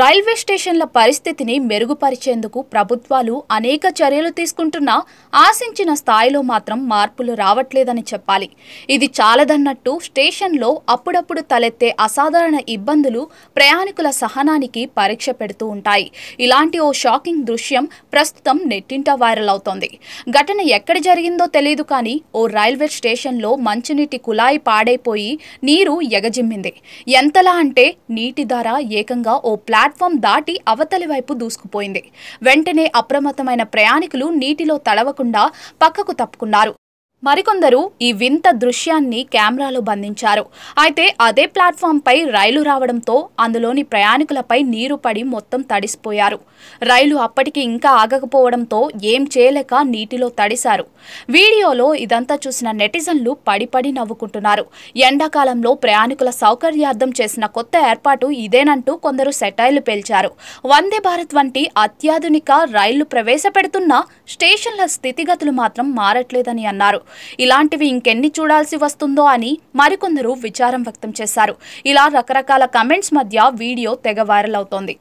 Railway స్టేషన్ల పరిస్థితిని మెరుగుపరిచేందుకు ప్రభుత్వాలు అనేక చర్యలు తీసుకుంటున్నా ఆశించిన స్థాయిలో మాత్రం మార్పులు రావట్లేదని చెప్పాలి. ఇది చాలదన్నట్టు స్టేషన్లో అప్పుడప్పుడు తలెత్తే అసాధారణ ఇబ్బందులు ప్రయాణికుల సహనానికి పరీక్ష పెడుతూ ఉంటాయి. ఇలాంటి ఓ షాకింగ్ దృశ్యం ప్రస్తుతం నెట్టింట వైరల్ అవుతోంది. ఘటన ఎక్కడ జరిగిందో తెలియదు కానీ ఓ రైల్వే స్టేషన్లో మంచినీటి కుళాయి పాడైపోయి నీరు ఎగజిమ్మింది. ఎంతలా అంటే నీటి ధార ఏకంగా ఓ ప్లాట్ఫామ్ దాటి అవతలి వైపు దూసుకుపోయింది. వెంటనే అప్రమత్తమైన ప్రయాణికులు నీటిలో తడవకుండా పక్కకు తప్పుకున్నారు. మరికొందరు ఈ వింత దృశ్యాన్ని కెమెరాలో బంధించారు. అయితే అదే ప్లాట్ఫామ్పై రైలు రావడంతో అందులోని ప్రయాణికులపై నీరు పడి మొత్తం తడిసిపోయారు. రైలు అప్పటికి ఇంకా ఆగకపోవడంతో ఏం చేయలేక నీటిలో తడిశారు. వీడియోలో ఇదంతా చూసిన నెటిజన్లు పడిపడి నవ్వుకుంటున్నారు. ఎండాకాలంలో ప్రయాణికుల సౌకర్యార్థం చేసిన కొత్త ఏర్పాటు ఇదేనంటూ కొందరు సెటైర్లు పేల్చారు. వందే భారత్ వంటి అత్యాధునిక రైళ్లు ప్రవేశపెడుతున్న స్టేషన్ల స్థితిగతులు మాత్రం మారట్లేదని అన్నారు. ఇలాంటివి ఇంకెన్ని చూడాల్సి వస్తుందో అని మరికొందరు విచారం వ్యక్తం చేశారు. ఇలా రకరకాల కమెంట్స్ మధ్య వీడియో తెగ వైరల్ అవుతోంది.